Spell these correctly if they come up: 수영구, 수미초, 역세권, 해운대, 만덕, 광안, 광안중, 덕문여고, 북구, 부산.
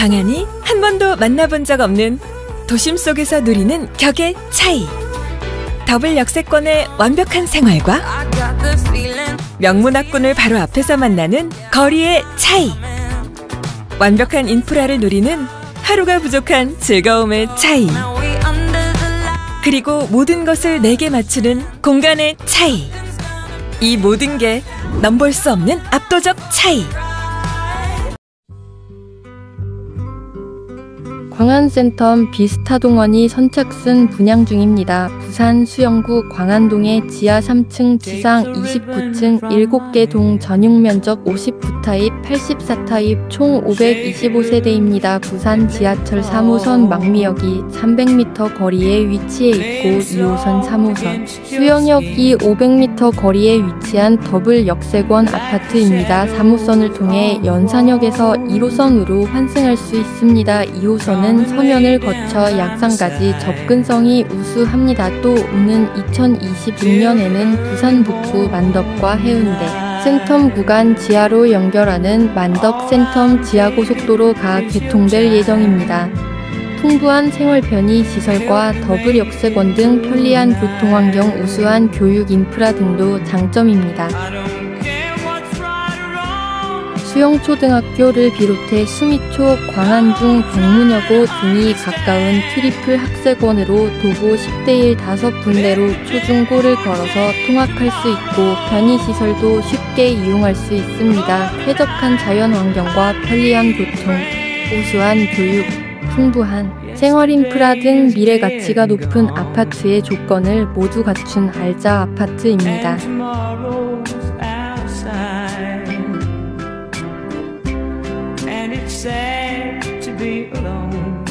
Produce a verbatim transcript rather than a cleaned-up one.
광안이 한 번도 만나본 적 없는 도심 속에서 누리는 격의 차이. 더블 역세권의 완벽한 생활과 명문학군을 바로 앞에서 만나는 거리의 차이. 완벽한 인프라를 누리는 하루가 부족한 즐거움의 차이. 그리고 모든 것을 내게 맞추는 공간의 차이. 이 모든 게 넘볼 수 없는 압도적 차이. 광안센텀 비스타동원이 선착순 분양 중입니다. 부산 수영구 광안동의 지하 삼 층 지상 이십구 층 일곱 개 동 전용 면적 오십구 타입 팔십사 타입 총 오백이십오 세대입니다. 부산 지하철 삼 호선 망미역이 삼백 미터 거리에 위치해 있고 이 호선 삼 호선 수영역이 오백 미터 거리에 위치한 더블 역세권 아파트입니다. 삼 호선을 통해 연산역에서 일 호선으로 환승할 수 있습니다. 이 호선은 서면을 거쳐 약산까지 접근성이 우수합니다. 또 오는 이천이십육 년에는 부산 북구 만덕과 해운대 센텀 구간 지하로 연결하는 만덕 센텀 지하고속도로가 개통될 예정입니다. 풍부한 생활편의 시설과 더블 역세권 등 편리한 교통환경, 우수한 교육 인프라 등도 장점입니다. 수영초등학교를 비롯해 수미초, 광안중, 덕문여고 등이 가까운 트리플 학세권으로 도보 십 대 일 다섯 군데로 초중고를 걸어서 통학할 수 있고 편의시설도 쉽게 이용할 수 있습니다. 쾌적한 자연환경과 편리한 교통, 우수한 교육, 풍부한 생활인프라 등 미래가치가 높은 아파트의 조건을 모두 갖춘 알짜 아파트입니다. Sad to be alone.